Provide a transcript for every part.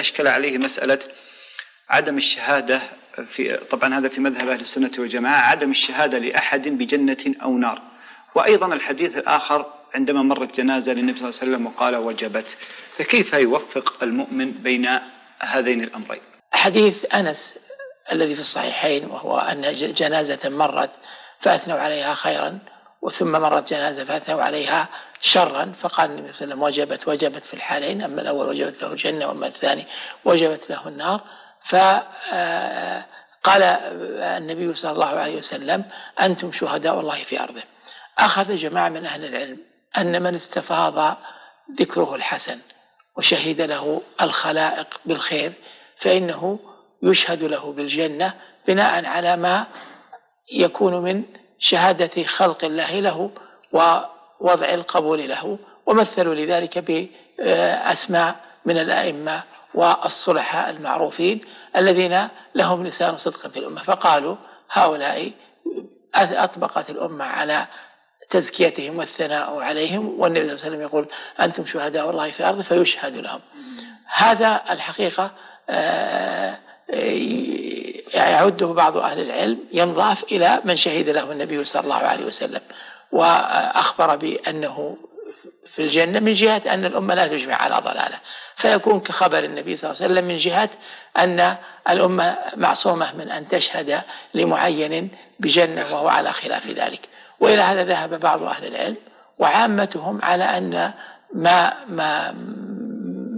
أشكل عليه مسألة عدم الشهادة في طبعا هذا في مذهب أهل السنة والجماعة عدم الشهادة لأحد بجنة أو نار. وأيضا الحديث الآخر عندما مرت جنازة للنبي صلى الله عليه وسلم وقال وجبت. فكيف يوفق المؤمن بين هذين الأمرين؟ حديث أنس الذي في الصحيحين وهو أن جنازة مرت فأثنوا عليها خيرا وثم مرت جنازة فأثنوا عليها شرا فقال النبي صلى الله عليه وسلم وجبت في الحالين، أما الأول وجبت له الجنة وأما الثاني وجبت له النار. فقال النبي صلى الله عليه وسلم أنتم شهداء الله في أرضه. أخذ جماعة من أهل العلم أن من استفاض ذكره الحسن وشهد له الخلائق بالخير فإنه يشهد له بالجنة بناء على ما يكون من شهادة خلق الله له ووضع القبول له، ومثلوا لذلك بأسماء من الأئمة والصلحاء المعروفين الذين لهم لسان صدق في الأمة، فقالوا هؤلاء أطبقت الأمة على تزكيتهم والثناء عليهم، والنبي صلى الله عليه وسلم يقول أنتم شهداء الله في أرضه فيشهد لهم. هذا الحقيقة يعده بعض أهل العلم ينضاف إلى من شهد له النبي صلى الله عليه وسلم وأخبر بأنه في الجنة من جهة أن الأمة لا تجمع على ضلالة، فيكون كخبر النبي صلى الله عليه وسلم من جهة أن الأمة معصومة من أن تشهد لمعين بجنة وهو على خلاف ذلك. وإلى هذا ذهب بعض أهل العلم وعامتهم على أن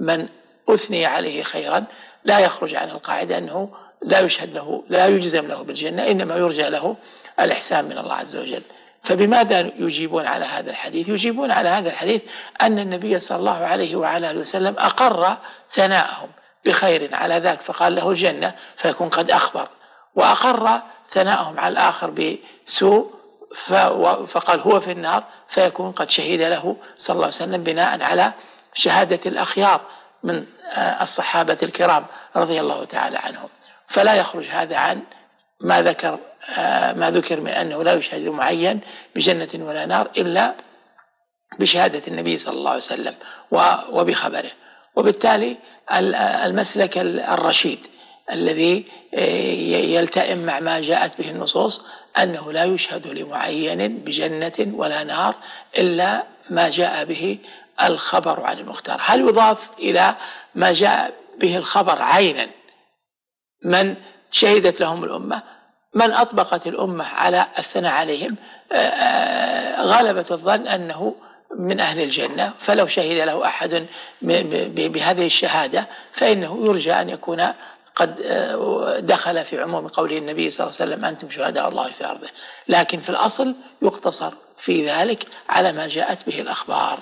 من أثني عليه خيرا لا يخرج عن القاعدة أنه لا يشهد له، لا يجزم له بالجنة، إنما يرجى له الإحسان من الله عز وجل. فبماذا يجيبون على هذا الحديث؟ يجيبون على هذا الحديث أن النبي صلى الله عليه وعلى آله وسلم أقر ثناءهم بخير على ذاك فقال له الجنة فيكون قد أخبر، وأقر ثناءهم على الآخر بسوء فقال هو في النار فيكون قد شهد له صلى الله عليه وسلم بناء على شهادة الأخيار من الصحابة الكرام رضي الله تعالى عنهم. فلا يخرج هذا عن ما ذكر من أنه لا يشهد معين بجنة ولا نار إلا بشهادة النبي صلى الله عليه وسلم وبخبره. وبالتالي المسلك الرشيد الذي يلتئم مع ما جاءت به النصوص أنه لا يشهد لمعين بجنة ولا نار إلا ما جاء به الخبر عن المختار. هل يضاف إلى ما جاء به الخبر عينا من شهدت لهم الأمة؟ من أطبقت الأمة على الثناء عليهم غالبة الظن أنه من أهل الجنة، فلو شهد له أحد بهذه الشهادة فإنه يرجى أن يكون قد دخل في عموم قوله النبي صلى الله عليه وسلم أنتم شهداء الله في أرضه، لكن في الأصل يقتصر في ذلك على ما جاءت به الأخبار.